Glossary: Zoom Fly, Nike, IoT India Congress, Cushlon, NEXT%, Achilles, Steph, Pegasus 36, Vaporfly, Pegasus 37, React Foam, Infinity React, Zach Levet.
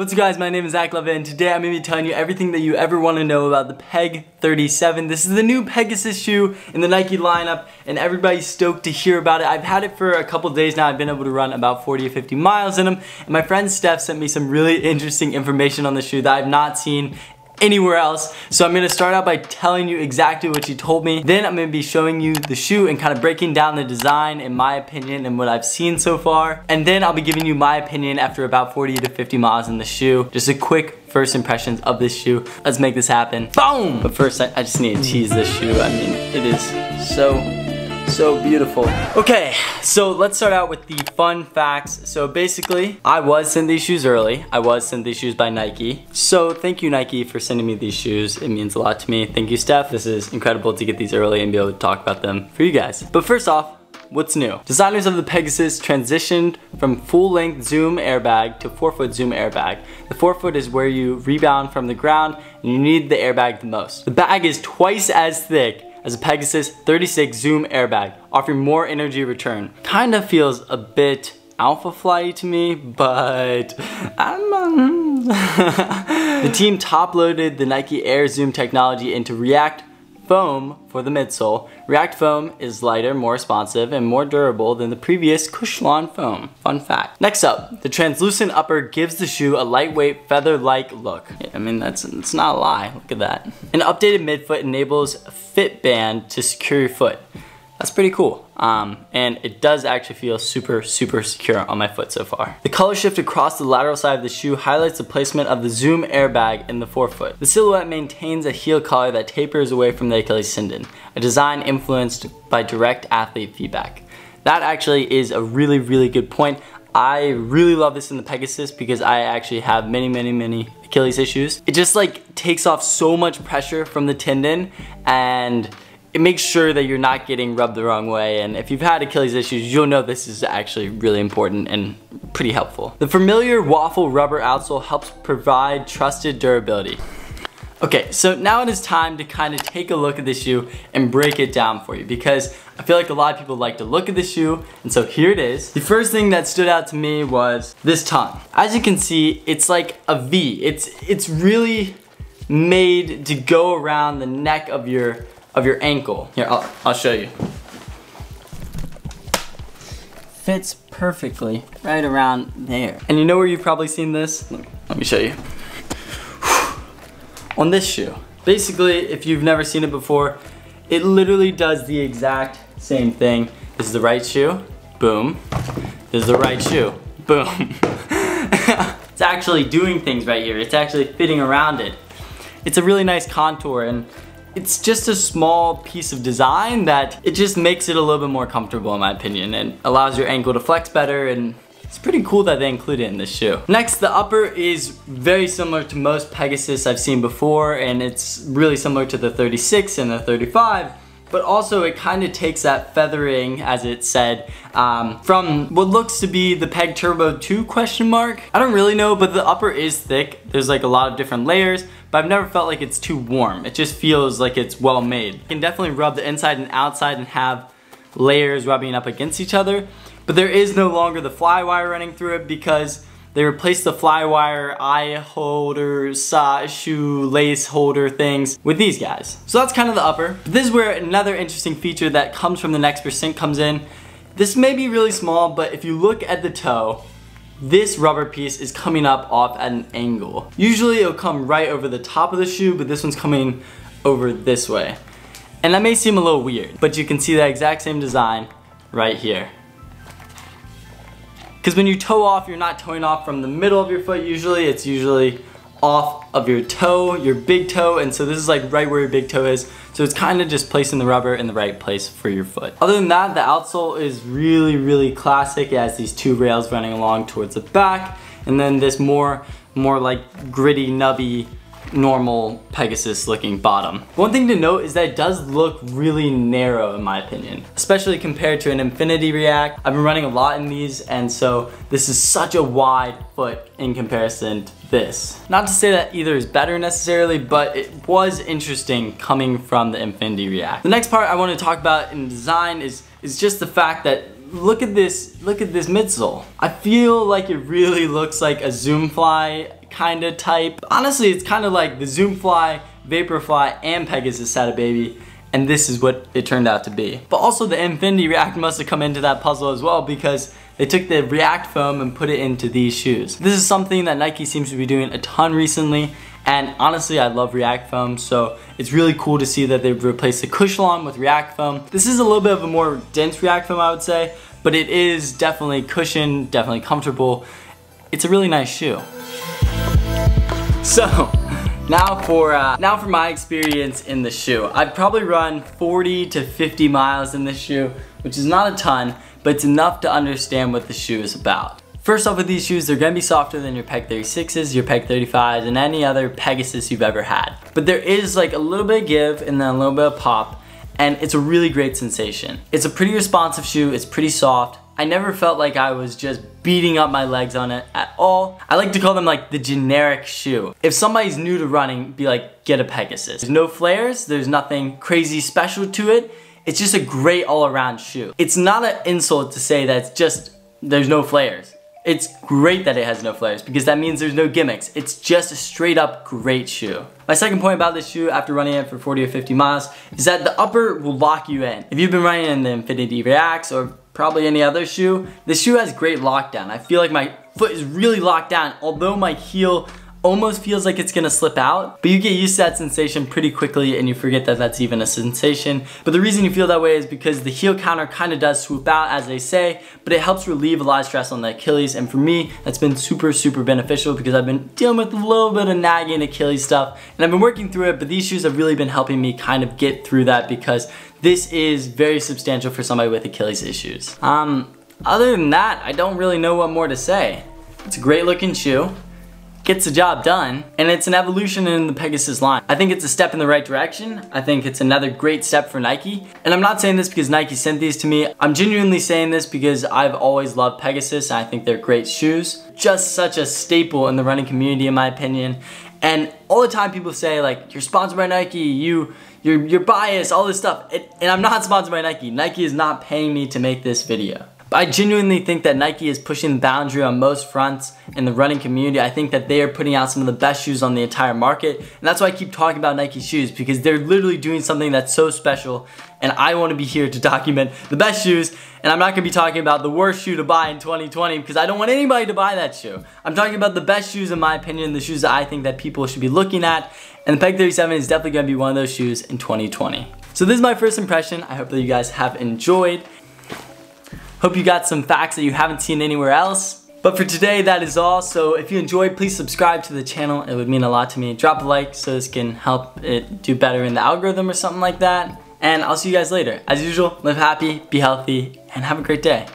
What's up guys, my name is Zach Levet and today I'm going to be telling you everything that you ever want to know about the Peg 37. This is the new Pegasus shoe in the Nike lineup and everybody's stoked to hear about it. I've had it for a couple days now. I've been able to run about 40 or 50 miles in them. And my friend Steph sent me some really interesting information on the shoe that I've not seen anywhere else. So I'm gonna start out by telling you exactly what she told me. Then I'm gonna be showing you the shoe and kind of breaking down the design in my opinion and what I've seen so far. And then I'll be giving you my opinion after about 40 to 50 miles in the shoe. Just a quick first impressions of this shoe. Let's make this happen. Boom! But first I just need to tease this shoe. I mean, it is so beautiful. Okay, so let's start out with the fun facts. So basically, I was sent these shoes early. I was sent these shoes by Nike. So thank you, Nike, for sending me these shoes. It means a lot to me. Thank you, Steph. This is incredible to get these early and be able to talk about them for you guys. But first off, what's new? Designers of the Pegasus transitioned from full-length Zoom airbag to 4-foot Zoom airbag. The 4-foot is where you rebound from the ground and you need the airbag the most. The bag is twice as thick as a Pegasus 37 Zoom airbag, offering more energy return. Kinda feels a bit alpha fly to me, but The team top-loaded the Nike Air Zoom technology into React Foam for the midsole. React Foam is lighter, more responsive, and more durable than the previous Cushlon foam. Fun fact. Next up, the translucent upper gives the shoe a lightweight, feather-like look. Yeah, I mean, it's not a lie. Look at that. An updated midfoot enables a fit band to secure your foot. That's pretty cool. And it does actually feel super secure on my foot so far. The color shift across the lateral side of the shoe highlights the placement of the Zoom airbag in the forefoot. The silhouette maintains a heel collar that tapers away from the Achilles tendon, a design influenced by direct athlete feedback. That actually is a really good point. I really love this in the Pegasus because I actually have many Achilles issues. It just like takes off so much pressure from the tendon and it makes sure that you're not getting rubbed the wrong way, and if you've had Achilles issues, you'll know this is actually really important and pretty helpful. The familiar waffle rubber outsole helps provide trusted durability. Okay, so now it is time to kind of take a look at this shoe and break it down for you because I feel like a lot of people like to look at this shoe, and so here it is. The first thing that stood out to me was this tongue. As you can see, it's like a V. It's really made to go around the neck of your ankle. Here, I'll show you. Fits perfectly right around there. And you know where you've probably seen this? Let me show you. On this shoe. Basically, if you've never seen it before, it literally does the exact same thing. This is the right shoe, boom. This is the right shoe, boom. It's actually doing things right here. It's actually fitting around it. It's a really nice contour, and it's just a small piece of design that it just makes it a little bit more comfortable in my opinion and allows your ankle to flex better, and it's pretty cool that they include it in this shoe. Next, the upper is very similar to most Pegasus I've seen before, and it's really similar to the 36 and the 35, but also it kind of takes that feathering, as it said, from what looks to be the Peg Turbo 2 question mark. I don't really know, but the upper is thick. There's like a lot of different layers, but I've never felt like it's too warm. It just feels like it's well made. You can definitely rub the inside and outside and have layers rubbing up against each other, but there is no longer the fly wire running through it because they replaced the fly wire, eye holder, shoe, lace holder things with these guys. So that's kind of the upper. But this is where another interesting feature that comes from the NEXT% comes in. This may be really small, but if you look at the toe, this rubber piece is coming up off at an angle. Usually it'll come right over the top of the shoe, but this one's coming over this way. And that may seem a little weird, but you can see that exact same design right here. Because when you toe off, you're not toeing off from the middle of your foot usually, it's usually off of your toe, your big toe, and so this is like right where your big toe is, so it's kind of just placing the rubber in the right place for your foot. Other than that, the outsole is really classic. It has these two rails running along towards the back, and then this more like gritty, nubby, normal Pegasus looking bottom. One thing to note is that it does look really narrow in my opinion, especially compared to an Infinity React. I've been running a lot in these, and so this is such a wide foot in comparison to this. Not to say that either is better necessarily, but it was interesting coming from the Infinity React. The next part I want to talk about in design is just the fact that look at this midsole. I feel like it really looks like a Zoom Fly kind of type. Honestly, it's kind of like the Zoom Fly, Vaporfly, and Pegasus had a baby, and this is what it turned out to be. But also the Infinity React must have come into that puzzle as well, because they took the React Foam and put it into these shoes. This is something that Nike seems to be doing a ton recently, and honestly, I love React Foam, so it's really cool to see that they've replaced the Cushlon with React Foam. This is a little bit of a more dense React Foam, I would say, but it is definitely cushioned, definitely comfortable. It's a really nice shoe. So, now for my experience in the shoe. I've probably run 40 to 50 miles in this shoe, which is not a ton, but it's enough to understand what the shoe is about. First off, with these shoes, they're gonna be softer than your Peg 36s, your Peg 35s, and any other Pegasus you've ever had. But there is like a little bit of give and then a little bit of pop, and it's a really great sensation. It's a pretty responsive shoe, it's pretty soft. I never felt like I was just beating up my legs on it at all. I like to call them like the generic shoe. If somebody's new to running, be like, get a Pegasus. There's no flares, there's nothing crazy special to it. It's just a great all-around shoe. It's not an insult to say that it's just, there's no flares. It's great that it has no flares because that means there's no gimmicks. It's just a straight up great shoe. My second point about this shoe after running it for 40 or 50 miles is that the upper will lock you in. If you've been running in the Infinity Reacts or probably any other shoe, this shoe has great lockdown. I feel like my foot is really locked down, although my heel almost feels like it's gonna slip out, but you get used to that sensation pretty quickly and you forget that that's even a sensation. But the reason you feel that way is because the heel counter kind of does swoop out, as they say, but it helps relieve a lot of stress on the Achilles, and for me, that's been super, super beneficial because I've been dealing with a little bit of nagging Achilles stuff, and I've been working through it, but these shoes have really been helping me kind of get through that because this is very substantial for somebody with Achilles issues. Other than that, I don't really know what more to say. It's a great looking shoe. Gets the job done, and it's an evolution in the Pegasus line. I think it's a step in the right direction. I think it's another great step for Nike, and I'm not saying this because Nike sent these to me. I'm genuinely saying this because I've always loved Pegasus, and I think they're great shoes. Just such a staple in the running community, in my opinion, and all the time people say, like, you're sponsored by Nike, you're biased, all this stuff, and I'm not sponsored by Nike. Nike is not paying me to make this video. I genuinely think that Nike is pushing the boundary on most fronts in the running community. I think that they are putting out some of the best shoes on the entire market, and that's why I keep talking about Nike shoes, because they're literally doing something that's so special, and I want to be here to document the best shoes, and I'm not going to be talking about the worst shoe to buy in 2020 because I don't want anybody to buy that shoe. I'm talking about the best shoes in my opinion, the shoes that I think that people should be looking at, and the Peg 37 is definitely going to be one of those shoes in 2020. So this is my first impression. I hope that you guys have enjoyed. Hope you got some facts that you haven't seen anywhere else. But for today, that is all. So if you enjoyed, please subscribe to the channel. It would mean a lot to me. Drop a like so this can help it do better in the algorithm or something like that. And I'll see you guys later. As usual, live happy, be healthy, and have a great day.